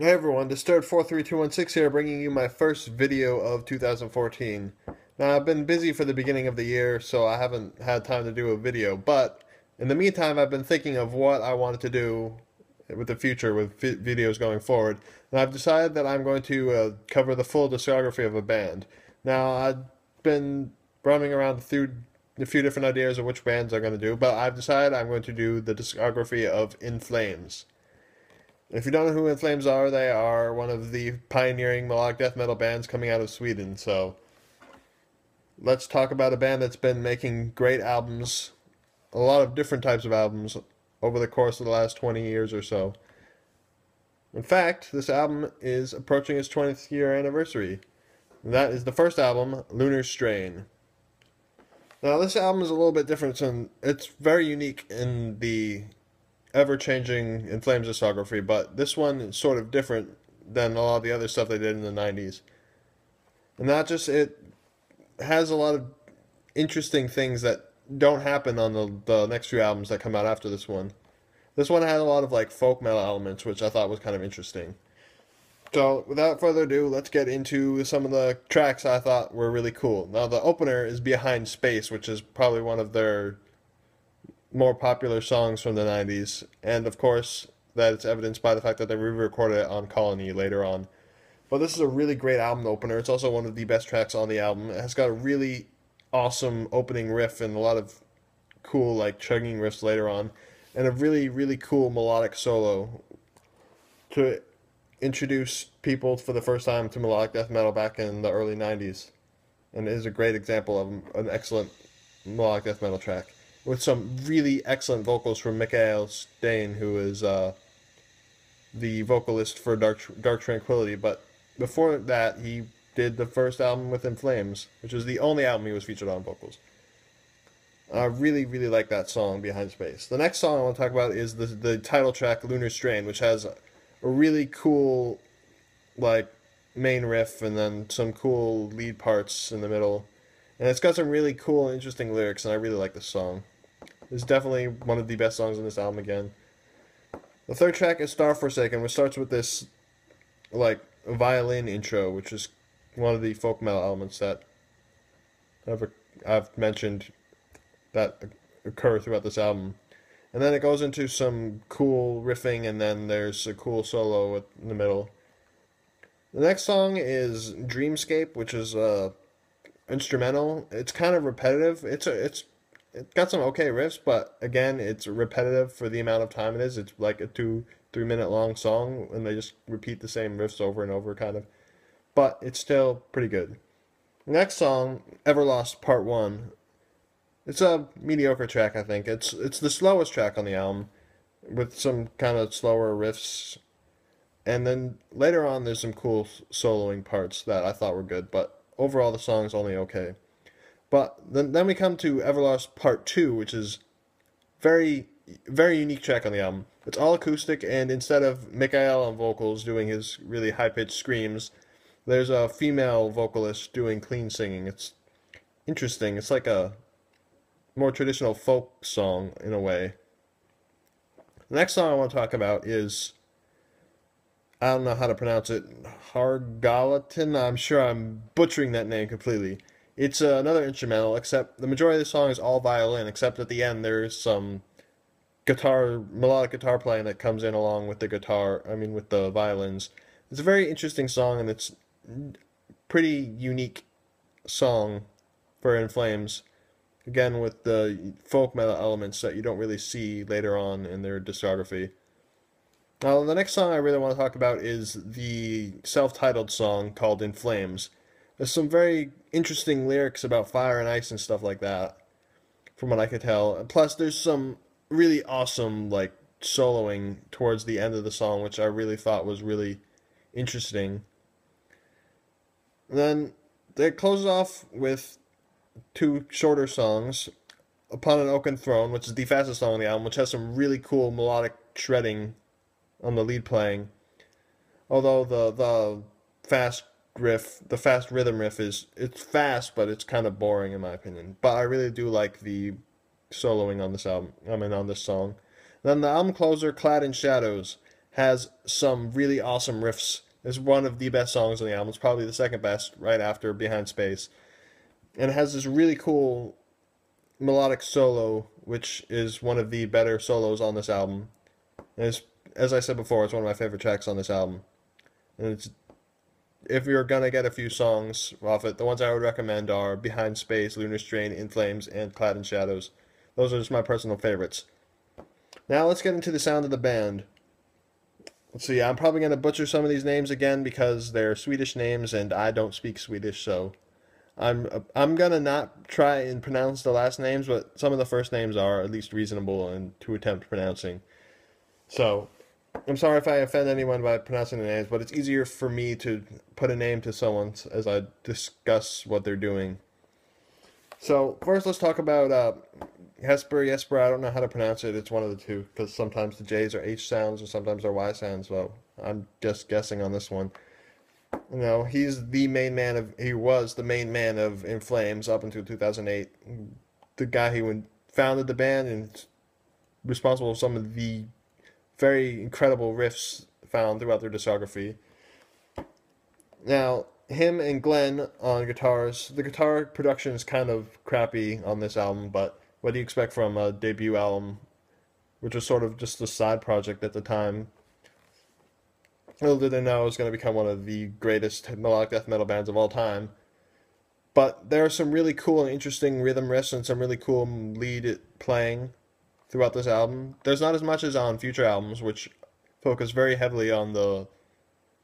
Hey everyone, Disturbed43216 here, bringing you my first video of 2014. Now, I've been busy for the beginning of the year, so I haven't had time to do a video, but in the meantime, I've been thinking of what I wanted to do with the future, with videos going forward, and I've decided that I'm going to cover the full discography of a band. Now, I've been running around through a few different ideas of which bands I'm going to do, but I've decided I'm going to do the discography of In Flames. If you don't know who In Flames are, they are one of the pioneering melodic death metal bands coming out of Sweden. So let's talk about a band that's been making great albums, a lot of different types of albums, over the course of the last 20 years or so. In fact, this album is approaching its 20th year anniversary. And that is the first album, Lunar Strain. Now, this album is a little bit different, and it's very unique in the ever-changing In Flames discography, but this one is sort of different than a lot of the other stuff they did in the 90s. And not just, it has a lot of interesting things that don't happen on the next few albums that come out after this one. This one had a lot of like folk metal elements, which I thought was kind of interesting. So, without further ado, let's get into some of the tracks I thought were really cool. Now, the opener is Behind Space, which is probably one of their more popular songs from the 90s, and of course that's evidenced by the fact that they re-recorded it on Colony later on. But this is a really great album opener. It's also one of the best tracks on the album. It has got a really awesome opening riff and a lot of cool like chugging riffs later on, and a really, really cool melodic solo to introduce people for the first time to melodic death metal back in the early 90s, and it is a great example of an excellent melodic death metal track, with some really excellent vocals from Mikael Stanne, who is the vocalist for Dark Tranquility. But before that, he did the first album with In Flames, which was the only album he was featured on vocals. I really, really like that song, Behind Space. The next song I want to talk about is the title track, Lunar Strain, which has a really cool like main riff and then some cool lead parts in the middle. And it's got some really cool and interesting lyrics, and I really like this song. It's definitely one of the best songs on this album again. The third track is Starforsaken, which starts with this like violin intro, which is one of the folk metal elements that I've mentioned that occur throughout this album. And then it goes into some cool riffing, and then there's a cool solo in the middle. The next song is Dreamscape, which is instrumental. It's kind of repetitive. It's got some okay riffs, but again, it's repetitive for the amount of time it is. It's like a 2-3 minute long song, and they just repeat the same riffs over and over, kind of. But it's still pretty good. Next song, Everlost Part 1. It's a mediocre track, I think. It's the slowest track on the album, with some kind of slower riffs. And then later on, there's some cool soloing parts that I thought were good, but overall, the song's only okay. But then we come to Everlost Part 2, which is very, very unique track on the album. It's all acoustic, and instead of Mikael on vocals doing his really high-pitched screams, there's a female vocalist doing clean singing. It's interesting. It's like a more traditional folk song, in a way. The next song I want to talk about is, I don't know how to pronounce it, Hårgalåten. I'm sure I'm butchering that name completely. It's another instrumental, except the majority of the song is all violin, except at the end there's some guitar, melodic guitar playing that comes in along with the guitar, I mean with the violins. It's a very interesting song, and it's a pretty unique song for In Flames. Again, with the folk metal elements that you don't really see later on in their discography. Now, the next song I really want to talk about is the self-titled song called In Flames. There's some very interesting lyrics about fire and ice and stuff like that, from what I could tell. Plus, there's some really awesome, like, soloing towards the end of the song, which I really thought was really interesting. And then, it closes off with two shorter songs, Upon an Oaken Throne, which is the fastest song on the album, which has some really cool melodic shredding on the lead playing, although the fast rhythm riff it's fast, but it's kind of boring in my opinion. But I really do like the soloing on this album. I mean on this song. Then the album closer, Clad in Shadows, has some really awesome riffs. It's one of the best songs on the album. It's probably the second best, right after Behind Space. And it has this really cool melodic solo, which is one of the better solos on this album. And it's, as I said before, it's one of my favorite tracks on this album. And it's, if you're going to get a few songs off it, the ones I would recommend are Behind Space, Lunar Strain, In Flames, and Clad in Shadows. Those are just my personal favorites. Now let's get into the sound of the band. Let's see, I'm probably going to butcher some of these names again because they're Swedish names and I don't speak Swedish, so I'm going to not try and pronounce the last names, but some of the first names are at least reasonable and to attempt pronouncing. So, I'm sorry if I offend anyone by pronouncing the names, but it's easier for me to put a name to someone as I discuss what they're doing. So, first let's talk about Jesper, I don't know how to pronounce it, it's one of the two, because sometimes the J's are H sounds, and sometimes they're Y sounds, so I'm just guessing on this one. You know, he was the main man of In Flames up until 2008, the guy who founded the band and responsible for some of the very incredible riffs found throughout their discography. Now, him and Glenn on guitars, the guitar production is kind of crappy on this album, but what do you expect from a debut album, which was sort of just a side project at the time? Little did they know it was going to become one of the greatest melodic death metal bands of all time. But there are some really cool and interesting rhythm riffs and some really cool lead playing throughout this album. There's not as much as on future albums, which focus very heavily on the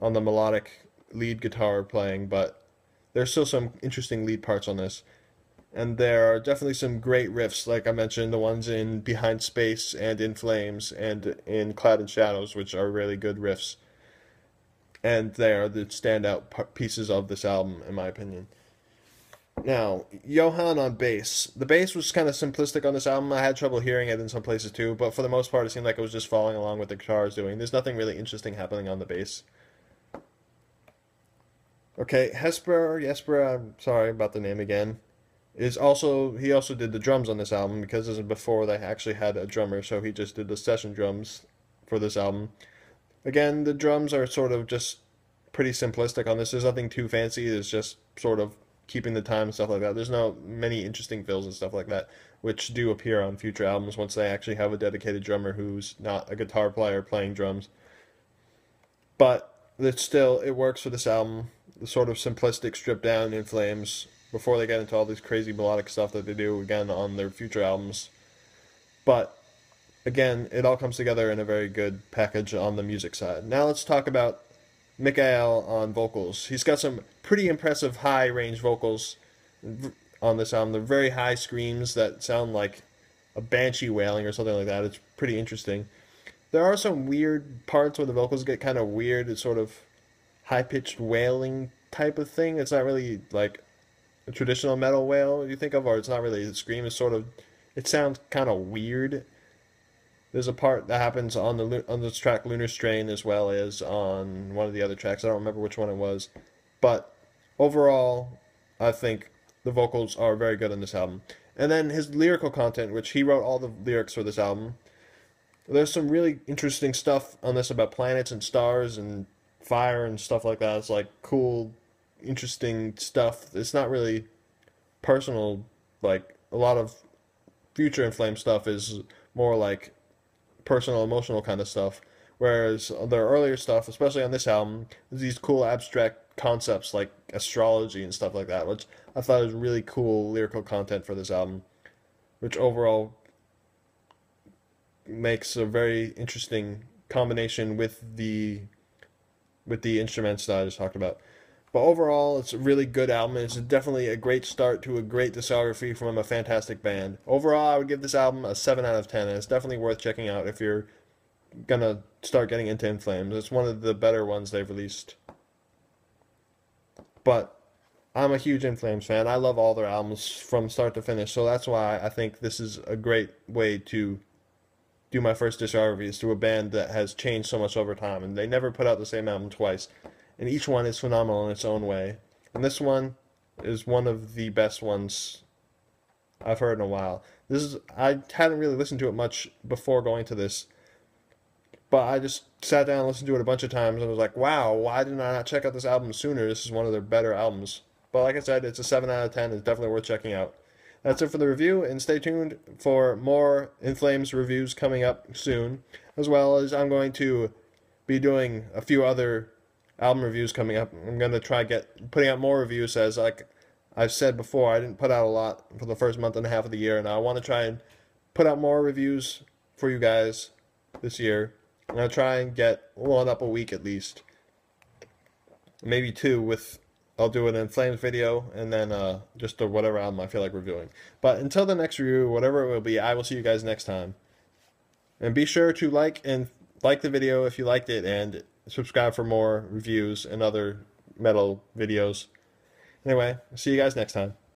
melodic lead guitar playing, but there's still some interesting lead parts on this. And there are definitely some great riffs, like I mentioned, the ones in Behind Space and In Flames and in Clad in Shadows, which are really good riffs. And they are the standout pieces of this album, in my opinion. Now, Johann on bass. The bass was kind of simplistic on this album. I had trouble hearing it in some places too, but for the most part it seemed like it was just following along with the guitars doing. There's nothing really interesting happening on the bass. Okay, Jesper, I'm sorry about the name again. He also did the drums on this album, because this is before they actually had a drummer, so he just did the session drums for this album. Again, the drums are sort of just pretty simplistic on this. There's nothing too fancy. It's just sort of keeping the time and stuff like that. There's not many interesting fills and stuff like that, which do appear on future albums once they actually have a dedicated drummer who's not a guitar player playing drums. But it's still, it works for this album. The sort of simplistic, stripped down In Flames, before they get into all this crazy melodic stuff that they do, again, on their future albums. But, again, it all comes together in a very good package on the music side. Now let's talk about Mikael on vocals. He's got some pretty impressive high-range vocals on this album. They're very high screams that sound like a banshee wailing or something like that. It's pretty interesting. There are some weird parts where the vocals get kind of weird. It's sort of high-pitched wailing type of thing. It's not really like a traditional metal wail you think of, or it's not really a scream. It's sort of, it sounds kind of weird. There's a part that happens on this track Lunar Strain, as well as on one of the other tracks. I don't remember which one it was, but overall I think the vocals are very good on this album. And then his lyrical content, which he wrote all the lyrics for this album. There's some really interesting stuff on this about planets and stars and fire and stuff like that. It's like cool, interesting stuff. It's not really personal. Like a lot of future In Flames stuff is more like personal, emotional kind of stuff, whereas their earlier stuff, especially on this album, is these cool abstract concepts like astrology and stuff like that, which I thought was really cool lyrical content for this album, which overall makes a very interesting combination with the instruments that I just talked about. But overall, it's a really good album. It's definitely a great start to a great discography from a fantastic band. Overall, I would give this album a 7 out of 10, and it's definitely worth checking out if you're going to start getting into In Flames. It's one of the better ones they've released. But I'm a huge In Flames fan. I love all their albums from start to finish, so that's why I think this is a great way to do my first discography, is to a band that has changed so much over time, and they never put out the same album twice. And each one is phenomenal in its own way. And this one is one of the best ones I've heard in a while. I hadn't really listened to it much before going to this. But I just sat down and listened to it a bunch of times and was like, wow, why did I not check out this album sooner? This is one of their better albums. But like I said, it's a 7 out of 10. It's definitely worth checking out. That's it for the review, and stay tuned for more In Flames reviews coming up soon, as well as I'm going to be doing a few other album reviews coming up. I'm going to try putting out more reviews. As like I've said before, I didn't put out a lot for the first month and a half of the year, and I want to try and put out more reviews for you guys this year. I'm going to try and get one up a week at least, maybe two. I'll do an In Flames video, and then just the whatever album I feel like reviewing. But until the next review, whatever it will be, I will see you guys next time. And be sure to like the video if you liked it, and subscribe for more reviews and other metal videos. Anyway, see you guys next time.